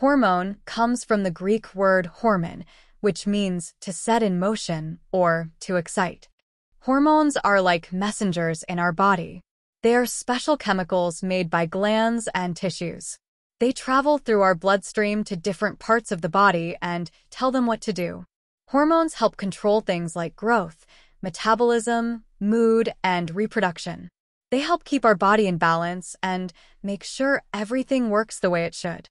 Hormone comes from the Greek word hormen, which means to set in motion or to excite. Hormones are like messengers in our body. They are special chemicals made by glands and tissues. They travel through our bloodstream to different parts of the body and tell them what to do. Hormones help control things like growth, metabolism, mood, and reproduction. They help keep our body in balance and make sure everything works the way it should.